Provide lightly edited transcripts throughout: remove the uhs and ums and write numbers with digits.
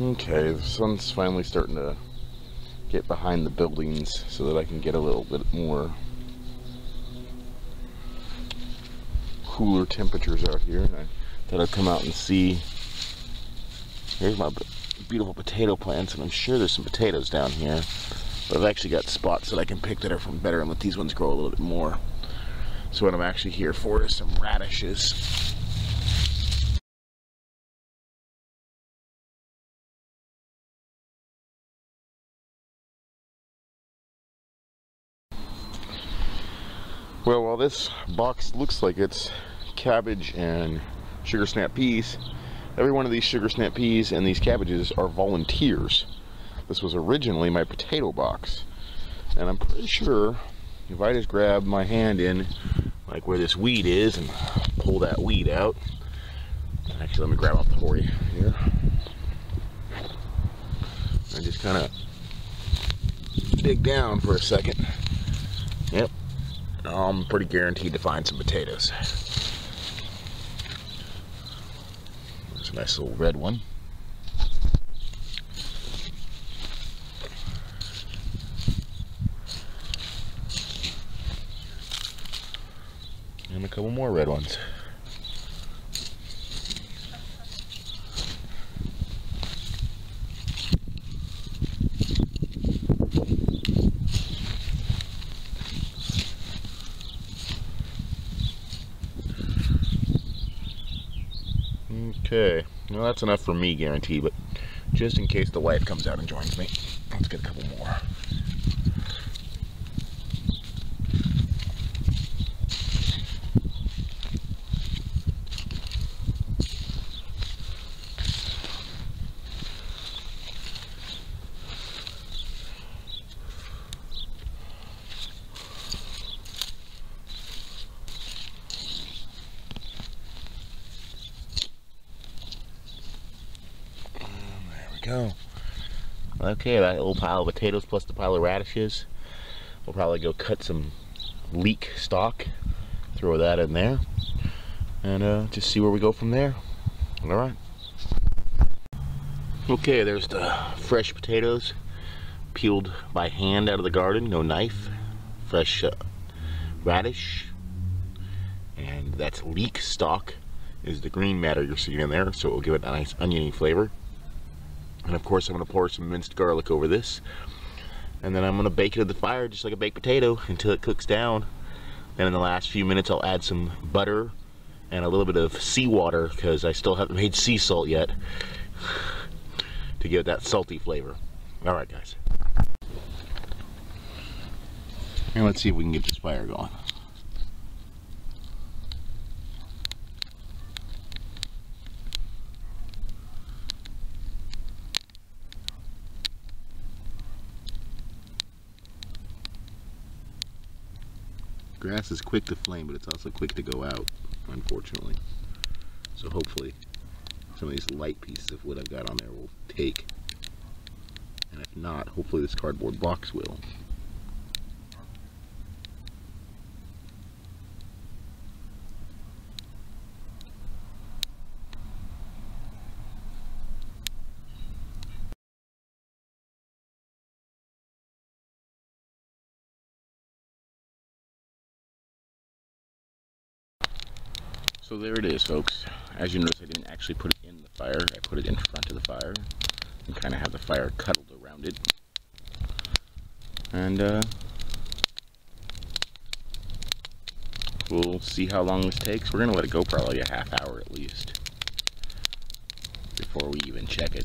Okay, the sun's finally starting to get behind the buildings so that I can get a little bit more cooler temperatures out here. And I thought I'd come out and see. Here's my beautiful potato plants, and I'm sure there's some potatoes down here, but I've actually got spots that I can pick that are from better and let these ones grow a little bit more. So what I'm actually here for is some radishes. Well, while this box looks like it's cabbage and sugar snap peas, every one of these sugar snap peas and these cabbages are volunteers. This was originally my potato box, and I'm pretty sure if I just grab my hand in like where this weed is and pull that weed out. Actually, let me grab up the hori here. I just kind of dig down for a second. Yep. I'm pretty guaranteed to find some potatoes. There's a nice little red one. And a couple more red ones. Okay, well that's enough for me, guarantee, but just in case the wife comes out and joins me, let's get a couple more. Go. Okay, that old pile of potatoes plus the pile of radishes. We'll probably go cut some leek stalk, throw that in there, and just see where we go from there. Alright. Okay, there's the fresh potatoes, peeled by hand out of the garden, no knife. Fresh radish, and that's leek stalk, is the green matter you're seeing in there, so it will give it a nice oniony flavor. And of course I'm going to pour some minced garlic over this, and then I'm going to bake it at the fire just like a baked potato until it cooks down. And in the last few minutes I'll add some butter and a little bit of seawater, because I still haven't made sea salt yet, to give it that salty flavor. Alright guys, and let's see if we can get this fire going. Grass is quick to flame, but it's also quick to go out, unfortunately. So hopefully some of these light pieces of wood I've got on there will take. And if not, hopefully this cardboard box will. So there it is, folks. As you notice, I didn't actually put it in the fire. I put it in front of the fire and kind of have the fire cuddled around it. And we'll see how long this takes. We're gonna let it go probably a half hour at least before we even check it.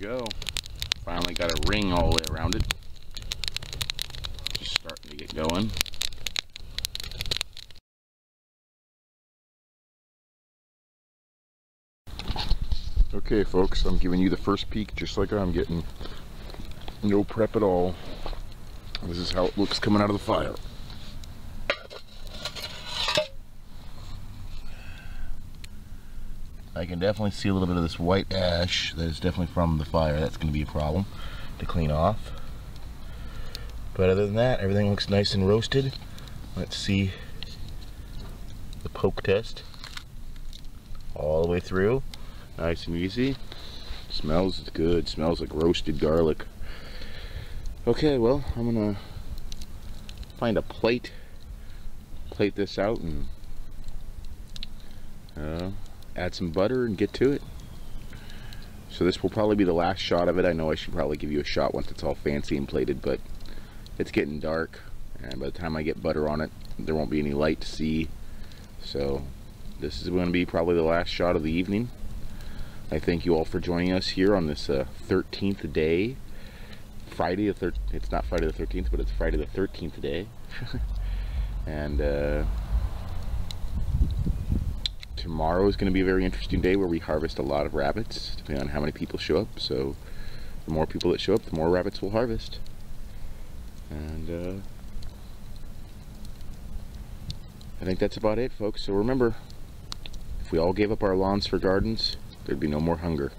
Go. Finally got a ring all the way around it. Just starting to get going. Okay folks, I'm giving you the first peek just like I'm getting. No prep at all. This is how it looks coming out of the fire. I can definitely see a little bit of this white ash that is definitely from the fire. That's going to be a problem to clean off. But other than that, everything looks nice and roasted. Let's see the poke test all the way through. Nice and easy. Smells good. Smells like roasted garlic. Okay, well, I'm gonna find a plate, plate this out, and add some butter and get to it. So this will probably be the last shot of it. I know I should probably give you a shot once it's all fancy and plated, but it's getting dark, and by the time I get butter on it, there won't be any light to see. So this is going to be probably the last shot of the evening. I thank you all for joining us here on this 13th day. Friday the 13th, it's not Friday the 13th, but it's Friday the 13th day. And tomorrow is going to be a very interesting day where we harvest a lot of rabbits, depending on how many people show up. So the more people that show up, the more rabbits we'll harvest. And I think that's about it, folks. So remember, if we all gave up our lawns for gardens, there'd be no more hunger.